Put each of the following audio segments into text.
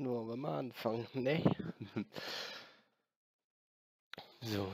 nur am Anfang, ne? So.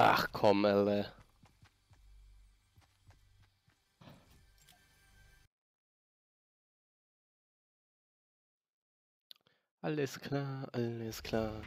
Ach komm, Alter. Alles klar, alles klar.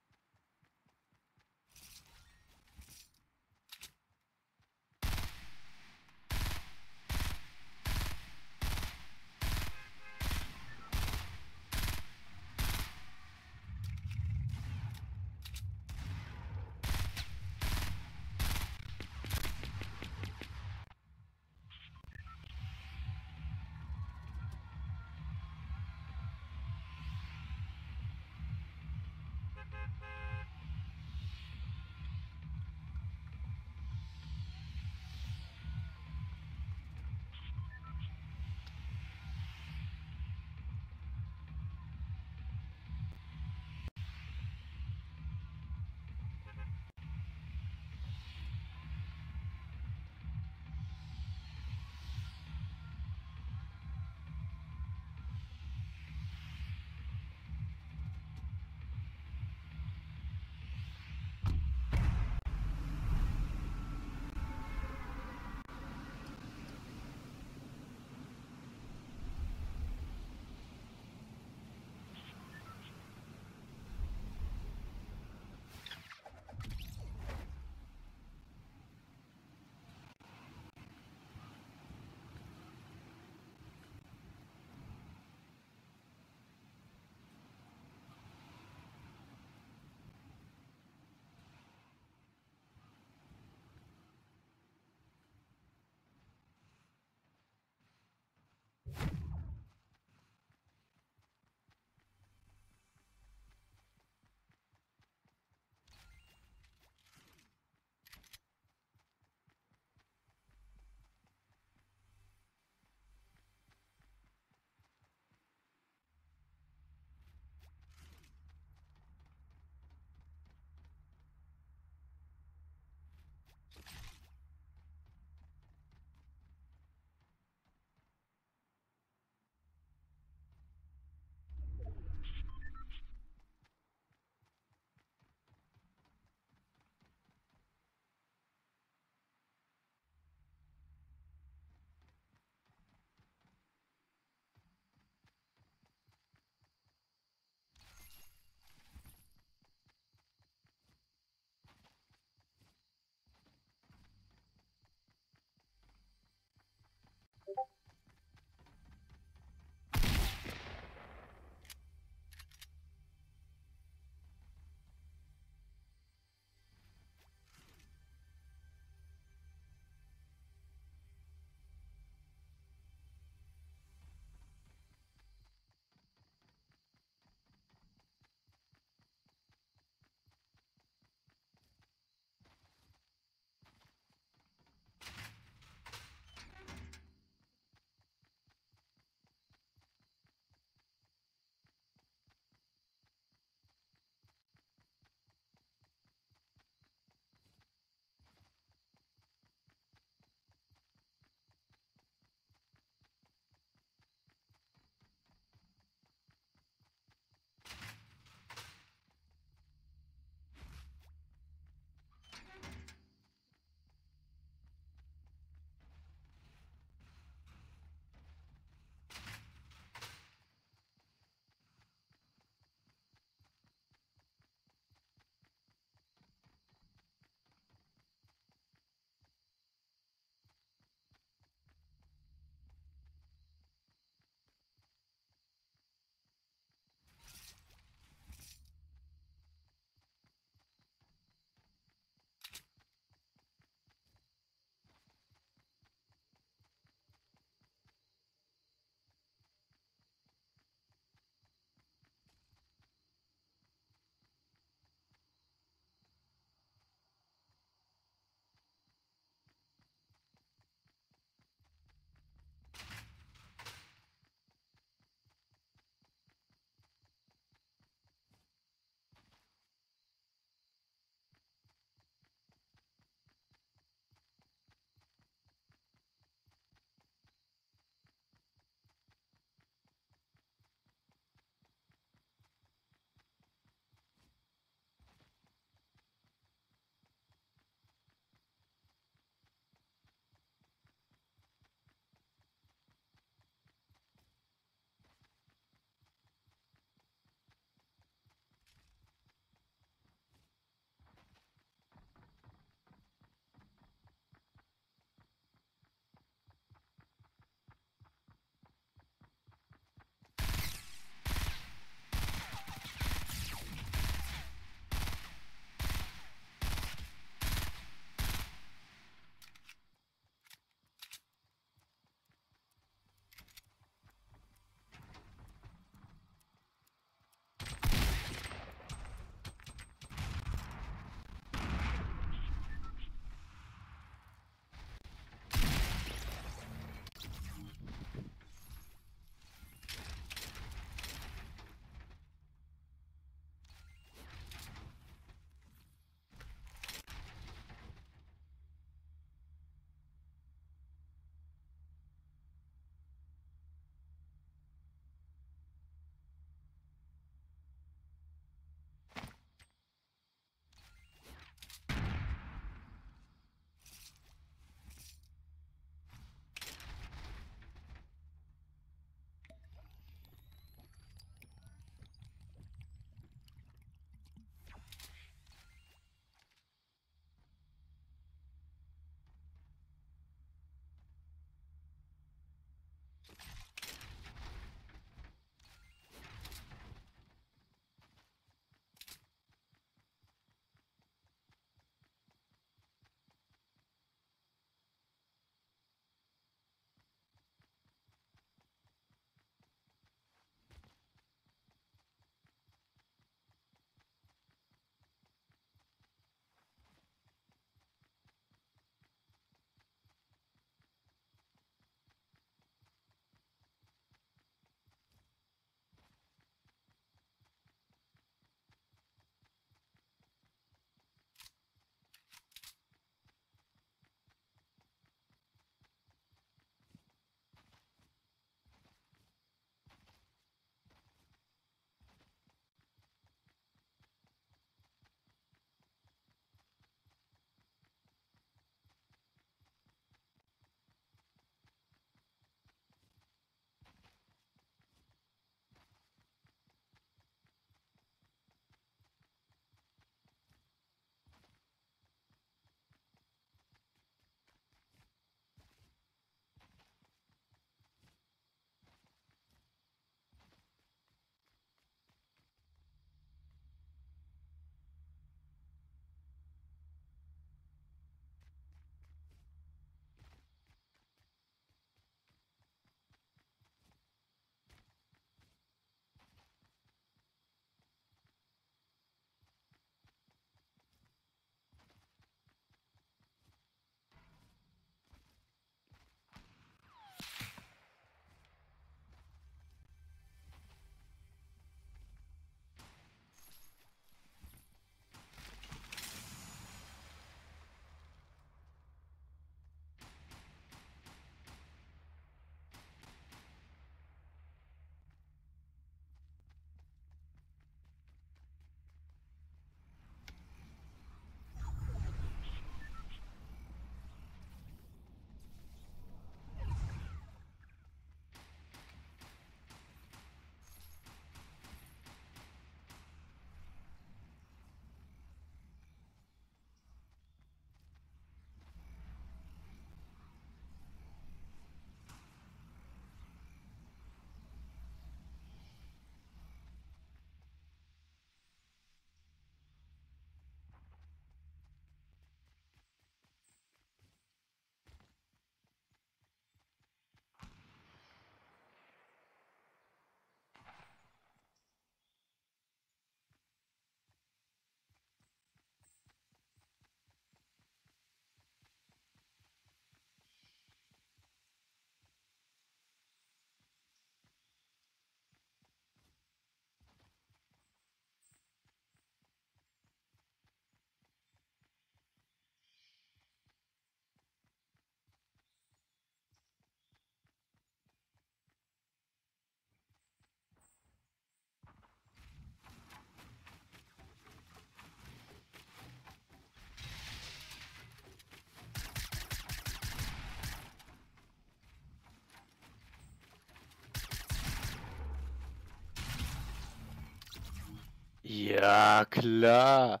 Ja, klar.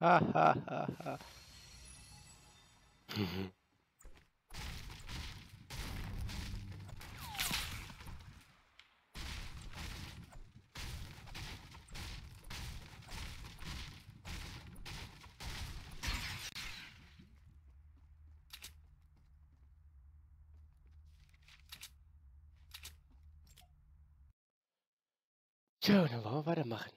Ha ha ha ha. Tja, dann wollen wir weitermachen.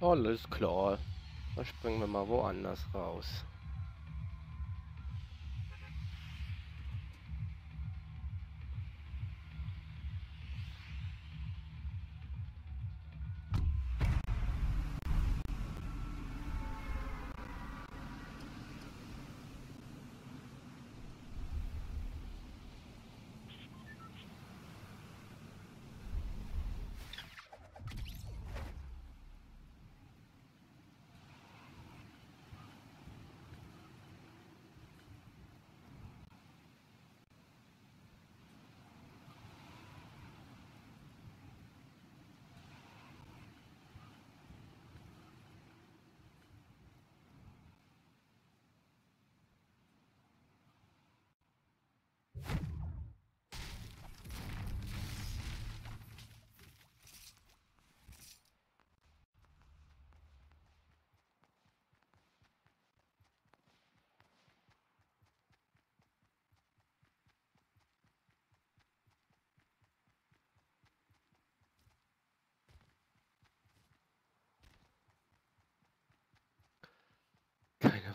Alles klar. Dann springen wir mal woanders raus.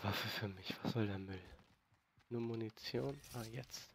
Waffe für mich, was soll der Müll? Nur Munition? Ah, jetzt.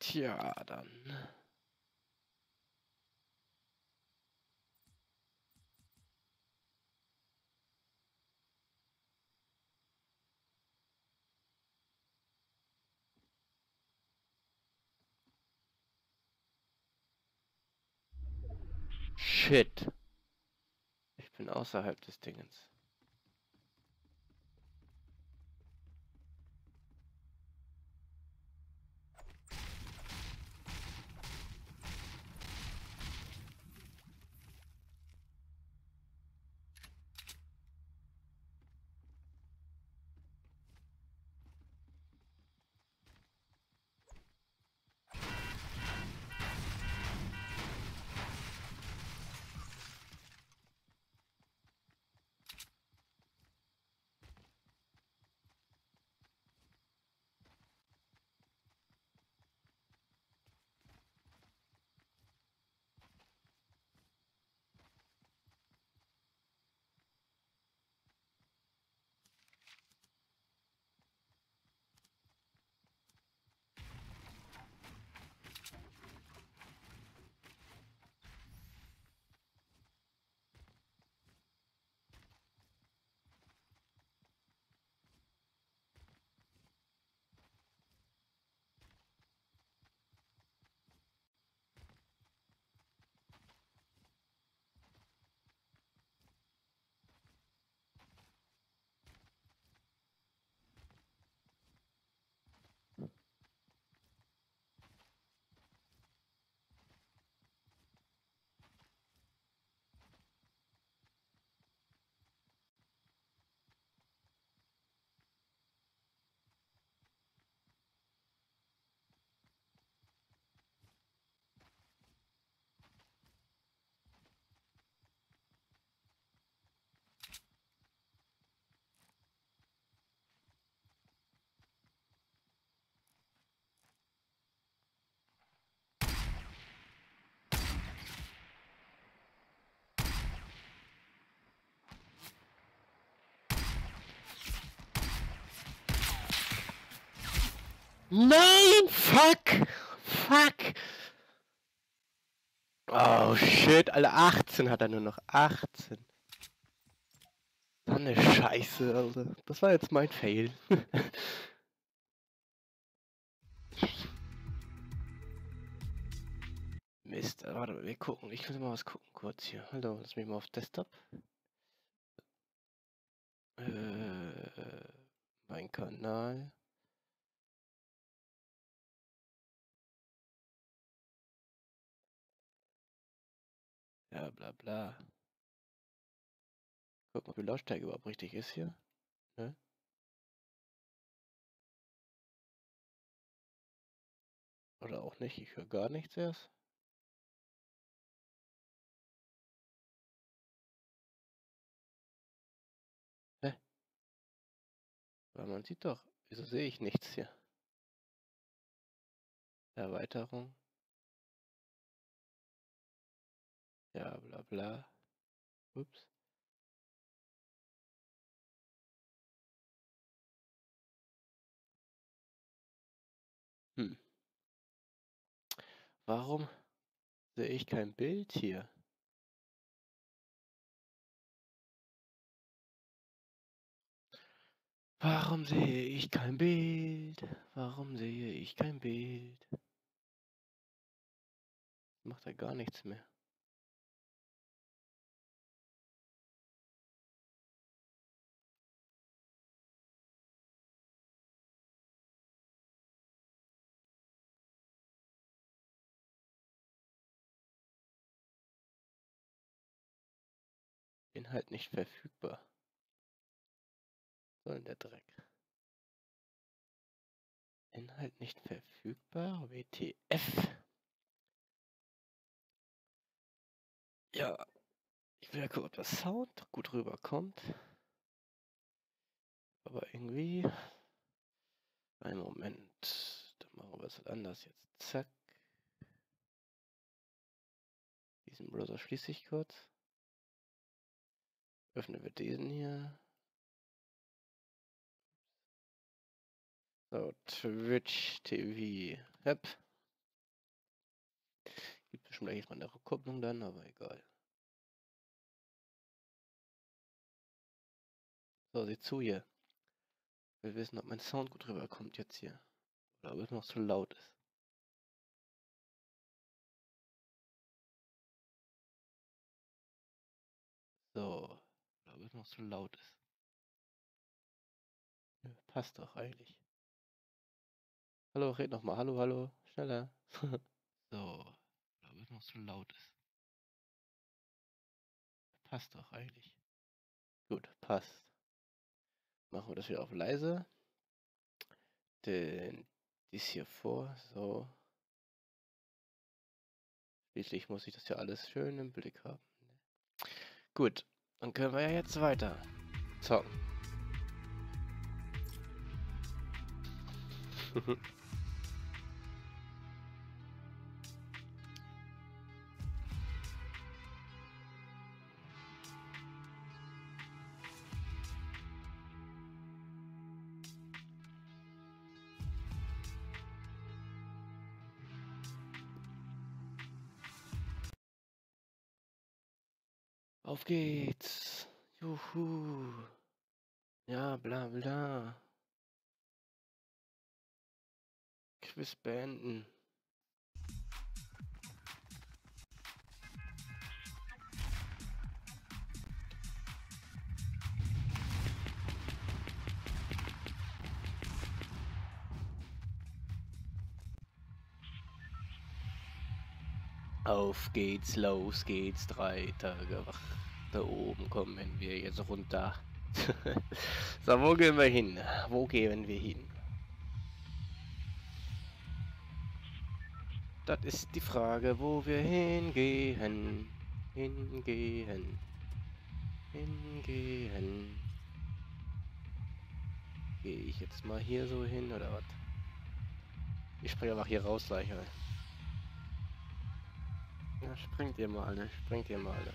Tja, dann. Shit. Ich bin außerhalb des Dingens. Nein, fuck! Fuck! Oh shit, alle 18 hat er nur noch. 18. So eine Scheiße, Alter. Das war jetzt mein Fail. Mist, warte mal, wir gucken. Ich muss mal was gucken kurz hier. Hallo, lass mich mal auf Desktop. Mein Kanal. Ja, bla bla. Guck mal, ob die Lautstärke überhaupt richtig ist hier. Ne? Oder auch nicht, ich höre gar nichts erst. Hä? Aber man sieht doch, wieso sehe ich nichts hier? Erweiterung. Ja, bla bla. Ups. Warum sehe ich kein Bild hier? Warum sehe ich kein Bild? Warum sehe ich kein Bild? Macht er gar nichts mehr. Inhalt nicht verfügbar. So in der Dreck. Inhalt nicht verfügbar. WTF. Ja. Ich will ja gucken, ob der Sound gut rüberkommt. Aber irgendwie. Einen Moment. Dann machen wir es anders jetzt. Zack. Diesen Browser schließe ich kurz. Öffnen wir diesen hier. So, Twitch TV. Hep. Gibt bestimmt gleich mal eine Rückkopplung dann, aber egal. So, sieh zu hier. Ich will wissen, ob mein Sound gut rüberkommt jetzt hier. Oder ob es noch zu laut ist. So, ob es noch zu laut ist. Ja, passt doch eigentlich. Hallo, red nochmal. Hallo, hallo. Schneller. So, ob es noch zu laut ist. Passt doch eigentlich. Gut, passt. Machen wir das wieder auf leise. Denn dies hier vor. So. Schließlich muss ich das ja alles schön im Blick haben. Gut, dann können wir ja jetzt weiter zocken. Auf geht's! Juhu! Ja, bla bla. Quiz beenden. Auf geht's, los geht's, 3 Tage wach. Da oben kommen wir jetzt runter. So, wo gehen wir hin? Wo gehen wir hin? Das ist die Frage, wo wir hingehen. Hingehen. Hingehen. Gehe ich jetzt mal hier so hin oder was? Ich springe einfach hier raus gleich. Ja, springt ihr mal alle, springt ihr mal alle.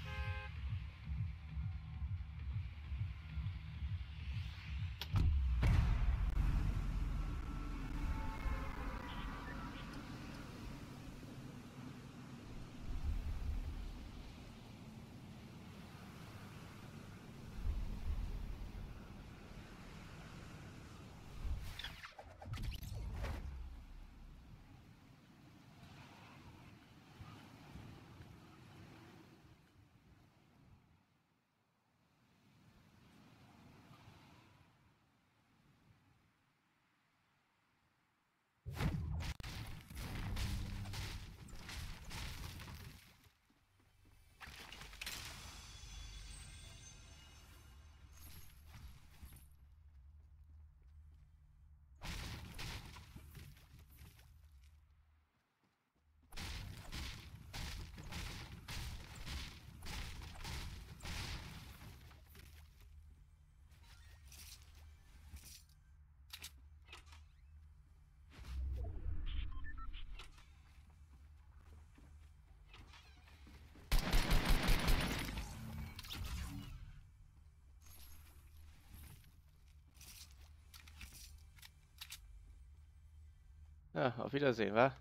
Ja, auf Wiedersehen, wa?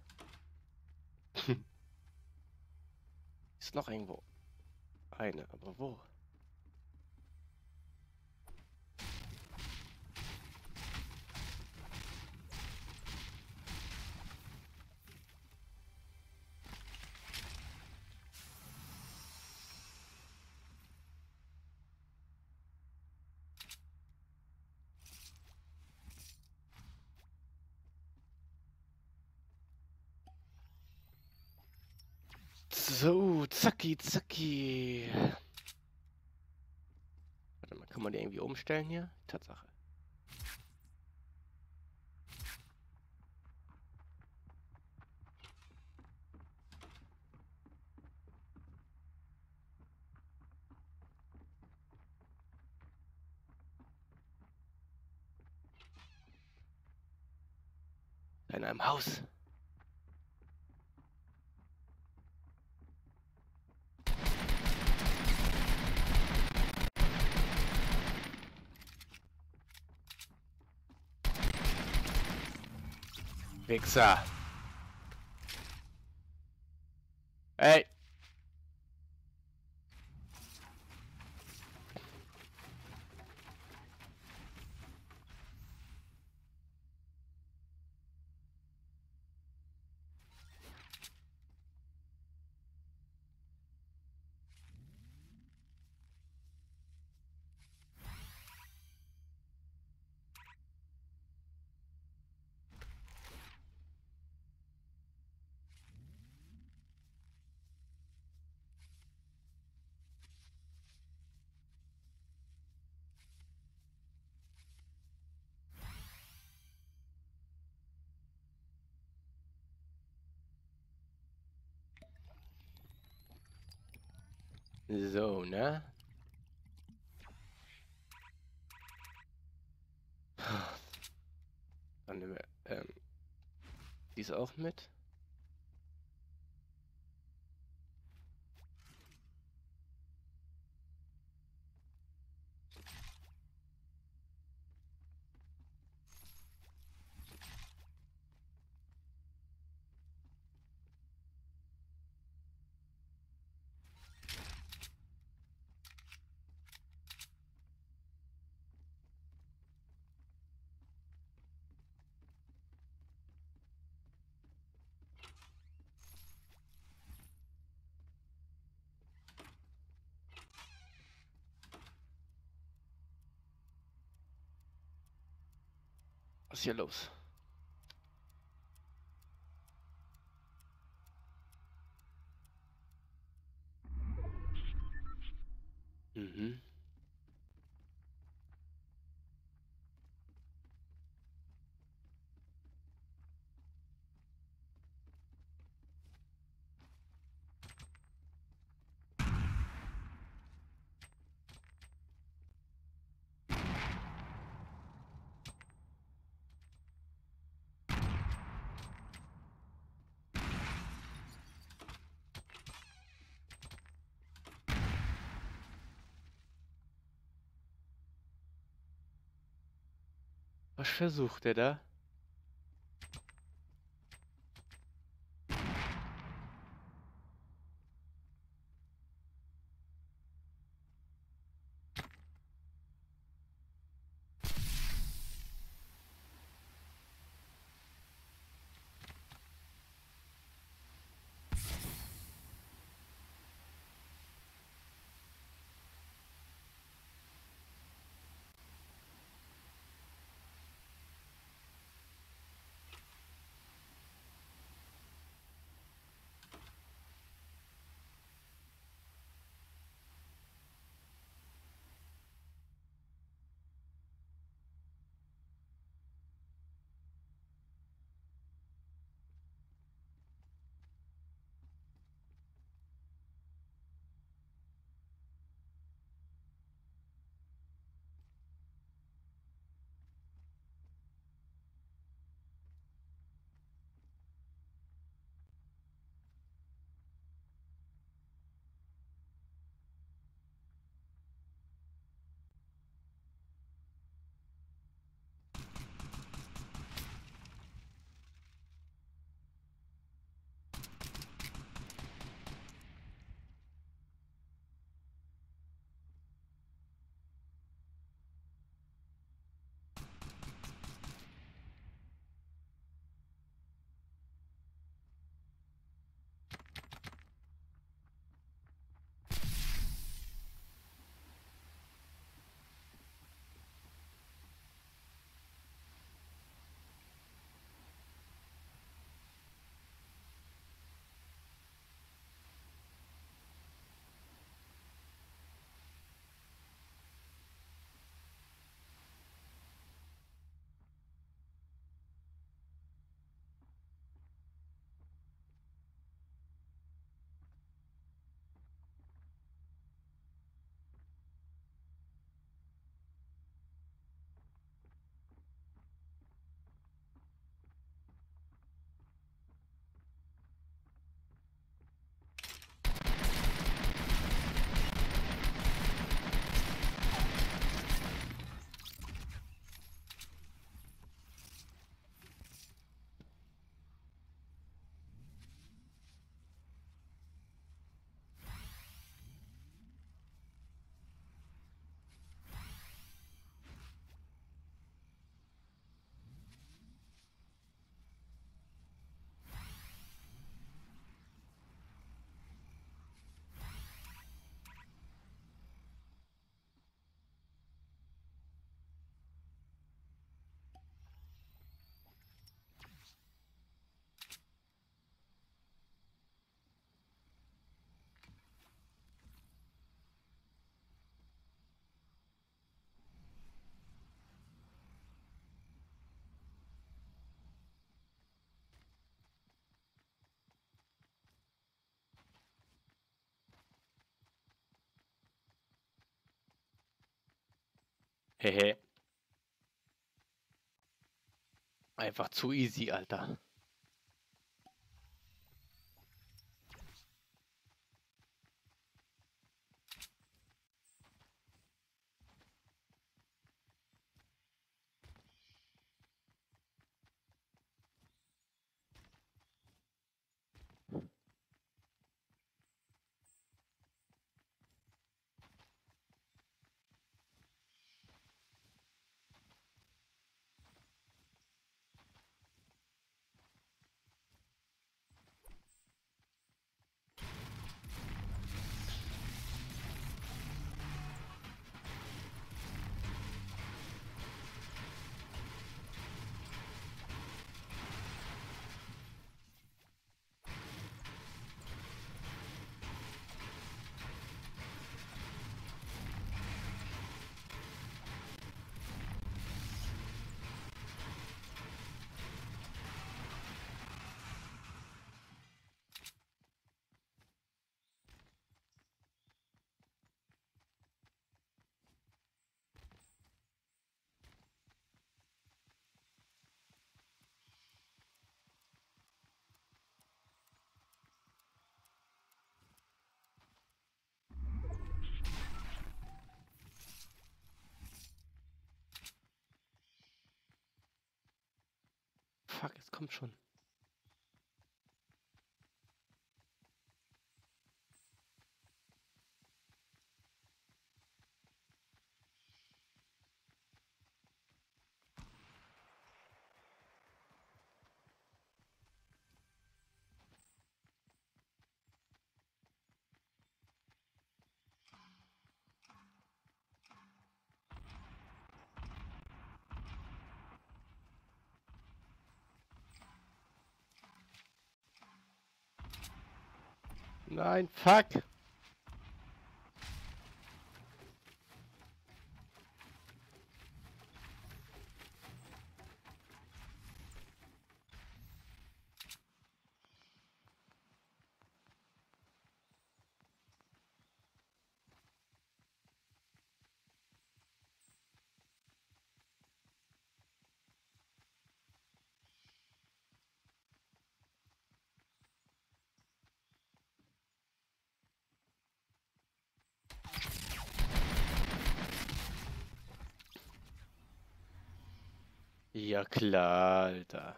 Ist noch irgendwo eine, aber wo? So, zacki, zacki. Warte mal, kann man die irgendwie umstellen hier? Tatsache. In einem Haus. Pixar. Ey. So, ne? Dann nehmen wir dies auch mit. Was ist hier los? Mhm. Was versucht er da? Hehe. Einfach zu easy, Alter. Fuck, es kommt schon. Nein, fuck! Ja klar, Alter.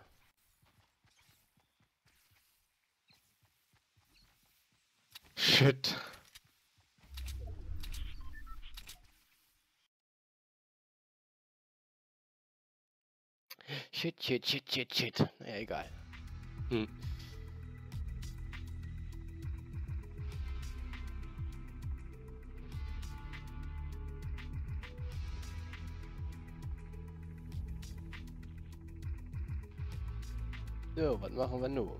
Shit. Shit, shit, shit, shit, shit. Ja, egal. So, was machen wir nun?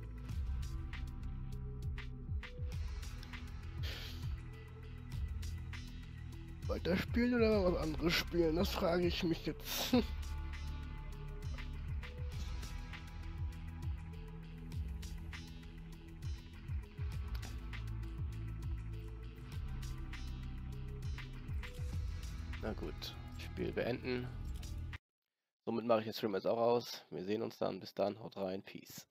Weiter spielen oder was anderes spielen? Das frage ich mich jetzt. Na gut, Spiel beenden. Somit mache ich den Stream jetzt auch aus. Wir sehen uns dann. Bis dann. Haut rein. Peace.